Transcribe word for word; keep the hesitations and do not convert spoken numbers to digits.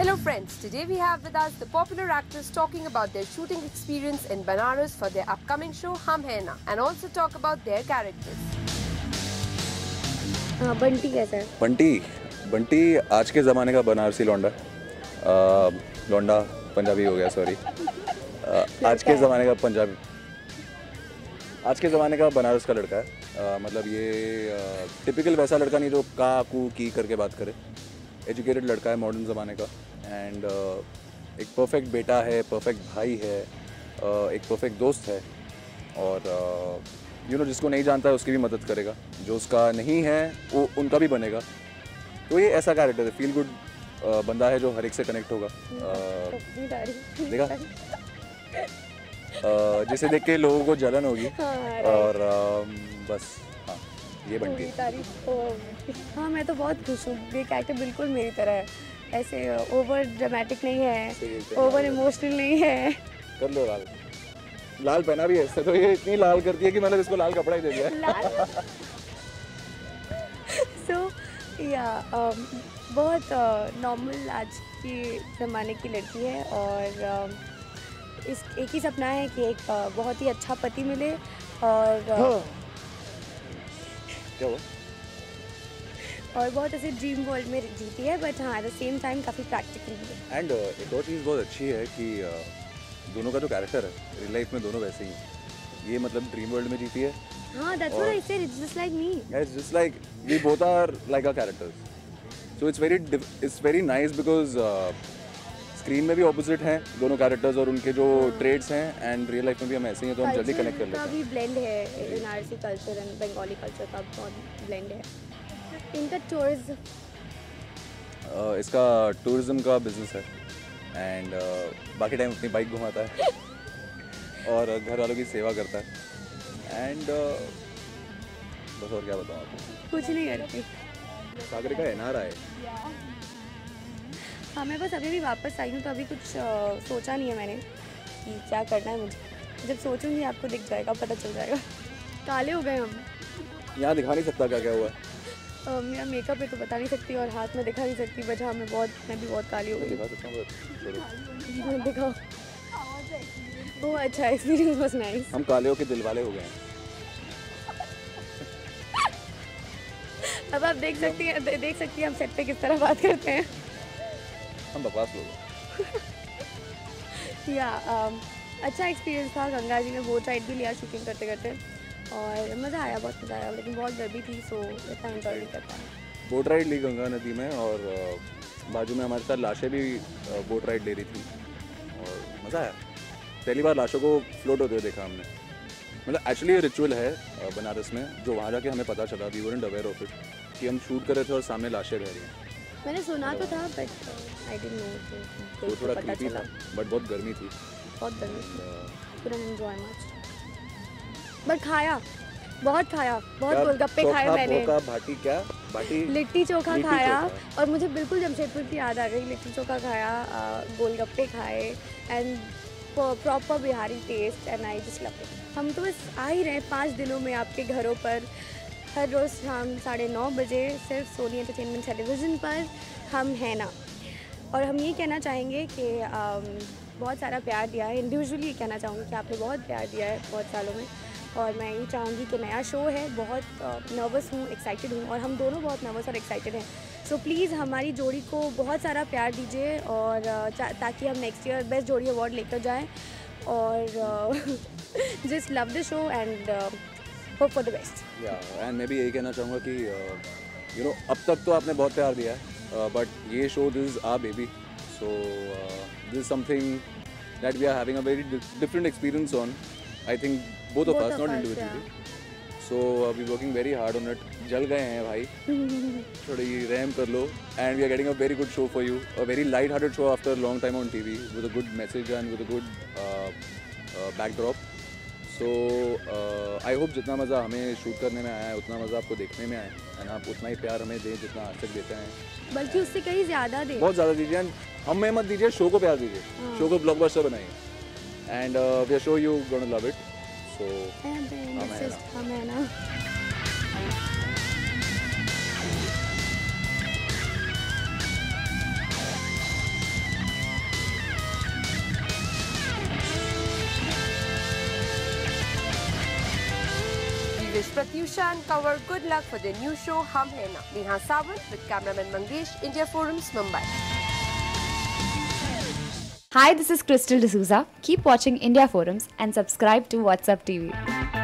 Hello friends, today we have with us the popular actors talking about their shooting experience in Banaras for their upcoming show Hum Hai Na, and also talk about their characters. हाँ बंटी कैसा है? बंटी, बंटी आज के ज़माने का बनारसी लौंडा, लौंडा पंजाबी हो गया सॉरी, आज के ज़माने का पंजाबी, आज के ज़माने का बनारस का लड़का है, मतलब ये टिपिकल वैसा लड़का नहीं जो का कू की करके बात करे, एजुकेटेड लड़का है मॉडर्न ज़माने का एंड uh, एक परफेक्ट बेटा है, परफेक्ट भाई है, uh, एक परफेक्ट दोस्त है और you uh, know you know, जिसको नहीं जानता है उसकी भी मदद करेगा, जो उसका नहीं है वो उनका भी बनेगा। तो ये ऐसा कैरेक्टर है, फील गुड uh, बंदा है जो हर एक से कनेक्ट होगा। uh, देखा uh, जिसे देख के लोगों को जलन होगी और uh, बस हाँ ये बनती है। हाँ मैं तो बहुत खुश हूँ, ये कैरेक्टर बिल्कुल मेरी तरह है, ऐसे ओवर ड्रामेटिक नहीं है, ओवर इमोशनल नहीं है। कर लो लाल, लाल पहना भी है तो ये इतनी लाल करती है कि मैंने इसको लाल कपड़ा ही दे दिया। सो या बहुत नॉर्मल आज के ज़माने की लड़की है और इस एक ही सपना है कि एक बहुत ही अच्छा पति मिले और और बहुत ऐसे ड्रीम वर्ल्ड में जीती है, बट हाँ एट द सेम टाइम काफ़ी प्रैक्टिकली है। एंड एक और चीज़ बहुत अच्छी है कि uh, दोनों का जो कैरेक्टर है रियल लाइफ में दोनों वैसे ही हैं। ये मतलब ड्रीम वर्ल्ड में जीती है। हाँ that's what I said, it's just like me, it's just like we both are like our characters, so it's very it's very nice because screen में भी ऑपोजिट हैं दोनों कैरेक्टर्स और उनके जो ट्रेड्स हैं एंड रियल लाइफ में भी हम ऐसे ही हैं तो हम जल्दी कनेक्ट कर लेते हैं। काफ़ी ब्लेंड है, Banarasi culture and Bengali culture का बहुत ब्लेंड है। इनका टूरिज्म uh, इसका टूरिज्म का बिजनेस है एंड uh, बाकी टाइम अपनी बाइक घुमाता है और घर वालों की सेवा करता है एंड uh, बस और क्या बताऊँ आपको, कुछ नहीं करती। सागरे का एन आर आए। हाँ मैं बस अभी भी वापस आई हूँ तो अभी कुछ आ, सोचा नहीं है मैंने कि क्या करना है मुझे, जब सोचूंगी आपको दिख जाएगा, पता चल जाएगा। काले हो गए हम, यहाँ दिखा नहीं सकता क्या क्या हुआ है। uh, मेरा मेकअप है तो बता नहीं सकती और हाथ में दिखा नहीं सकती, बट हाँ मैं बहुत मैं भी बहुत काली हो गई। दिखा सकता हूँ, दिखाओ। वो अच्छा एक्सपीरियंस बस नाइस। हम काले हो के दिलवाले हो गए हैं। अब आप देख सकती हैं देख सकती हैं हम सेट पे किस तरह बात करते हैं, हम बकवास लोग। या अच्छा एक्सपीरियंस था, गंगा जी में बोट राइड भी लिया शूटिंग करते करते और मज़ा आया, बहुत मज़ा आया, लेकिन बहुत गर्मी थी सो इतना एंजॉय नहीं कर पाया। बोट राइड ली गंगा नदी में और बाजू में हमारे साथ लाशें भी बोट राइड ले रही थी और मज़ा आया। पहली बार लाशों को फ्लोट होते हुए देखा हमने, मतलब एक्चुअली ये रिचुअल है बनारस में जो वहाँ जाके हमें पता चला, we weren't aware of it कि हम शूट कर रहे थे और सामने लाशें बह रही हैं। मैंने सुना तो था बट आई डिडंट नो, वो थोड़ा क्रीपी था बट बहुत गर्मी थी, बहुत गर्मी थी पूरा एंजॉय मच। बट खाया बहुत खाया, बहुत गोलगप्पे खाए मैंने, भाटी क्या भाटी लिट्टी चोखा खाया और मुझे बिल्कुल जमशेदपुर की याद आ गई। लिट्टी चोखा खाया, गोलगप्पे खाए and proper Bihari taste and I just love it. हम तो बस आ ही रहे पाँच दिनों में आपके घरों पर हर रोज़ शाम साढ़े नौ बजे सिर्फ सोनी एंटरटेनमेंट टेलीविज़न पर हम हैं ना। और हम ये कहना चाहेंगे कि बहुत सारा प्यार दिया है, इंडिविजुअली ये कहना चाहूँगी कि आपने बहुत प्यार दिया है बहुत सालों में और मैं ये चाहूँगी कि नया शो है, बहुत नर्वस हूँ, एक्साइटेड हूँ और हम दोनों बहुत नर्वस और एक्साइटेड हैं, सो प्लीज़ हमारी जोड़ी को बहुत सारा प्यार दीजिए और ताकि हम नेक्स्ट ईयर बेस्ट जोड़ी अवार्ड लेकर जाएँ और just love the show and hope for the best. या एंड मैं भी यही कहना चाहूँगा कि यू नो अब तक तो आपने बहुत प्यार दिया है बट ये show this is our baby, so this something that we are having a very different experience on, I think both of us not individually, so we working very hard on it. जल गए हैं भाई, थोड़ी रहम कर लो and we are getting a very good show for you, a very light hearted show after long time on T V with a good message and with a good backdrop. तो I hope जितना मज़ा हमें shoot करने में आया है उतना मज़ा आपको देखने में आया है एंड आप उतना ही प्यार हमें दें जितना आज तक देते हैं, बल्कि उससे कहीं ज़्यादा दें, बहुत ज़्यादा दीजिए एंड हमें मत दीजिए, शो को प्यार दीजिए, शो को ब्लॉकबस्टर बनाइए and we are sure you gonna love it. So हम हैं ना। Mangesh, Pratyusha and Kanwar, good luck for their new show Hum Hai Na. Neha Savad with cameraman Mangesh, India Forums, Mumbai. Hi, this is Crystal D'Souza. Keep watching India Forums and subscribe to WhatsApp T V.